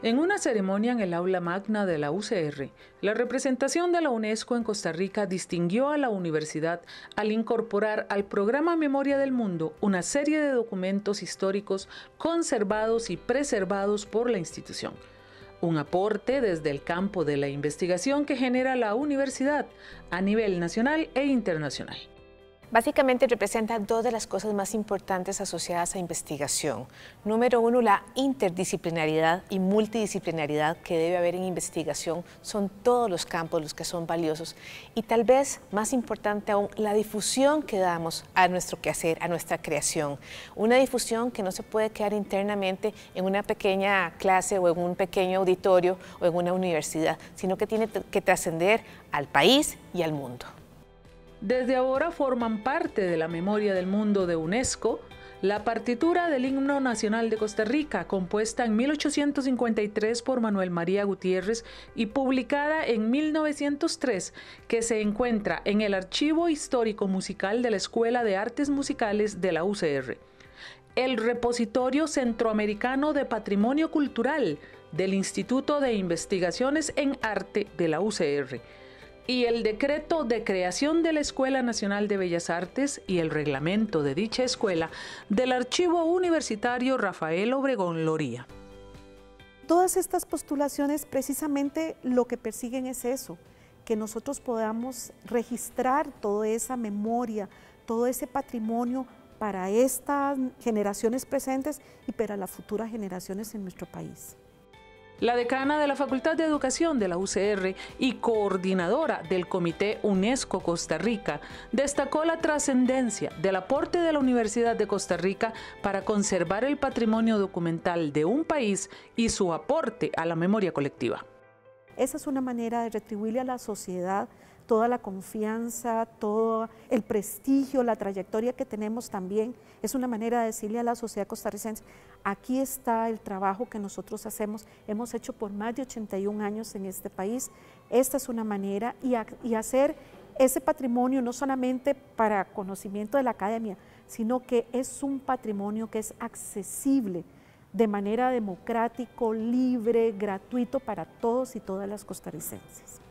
En una ceremonia en el aula magna de la UCR, la representación de la UNESCO en Costa Rica distinguió a la universidad al incorporar al programa Memoria del Mundo una serie de documentos históricos conservados y preservados por la institución. Un aporte desde el campo de la investigación que genera la universidad a nivel nacional e internacional. Básicamente representa dos de las cosas más importantes asociadas a investigación. Número uno, la interdisciplinaridad y multidisciplinaridad que debe haber en investigación. Son todos los campos los que son valiosos. Y tal vez, más importante aún, la difusión que damos a nuestro quehacer, a nuestra creación. Una difusión que no se puede quedar internamente en una pequeña clase o en un pequeño auditorio o en una universidad, sino que tiene que trascender al país y al mundo. Desde ahora forman parte de la Memoria del Mundo de UNESCO la partitura del Himno Nacional de Costa Rica, compuesta en 1853 por Manuel María Gutiérrez y publicada en 1903, que se encuentra en el Archivo Histórico Musical de la Escuela de Artes Musicales de la UCR. El Repositorio Centroamericano de Patrimonio Cultural del Instituto de Investigaciones en Arte de la UCR. Y el decreto de creación de la Escuela Nacional de Bellas Artes y el reglamento de dicha escuela del Archivo Universitario Rafael Obregón Loría. Todas estas postulaciones precisamente lo que persiguen es eso, que nosotros podamos registrar toda esa memoria, todo ese patrimonio para estas generaciones presentes y para las futuras generaciones en nuestro país. La decana de la Facultad de Educación de la UCR y coordinadora del Comité UNESCO Costa Rica destacó la trascendencia del aporte de la Universidad de Costa Rica para conservar el patrimonio documental de un país y su aporte a la memoria colectiva. Esa es una manera de retribuirle a la sociedad toda la confianza, todo el prestigio, la trayectoria que tenemos también. Es una manera de decirle a la sociedad costarricense, aquí está el trabajo que nosotros hacemos, hemos hecho por más de 81 años en este país. Esta es una manera y hacer ese patrimonio no solamente para conocimiento de la academia, sino que es un patrimonio que es accesible de manera democrática, libre, gratuito para todos y todas las costarricenses.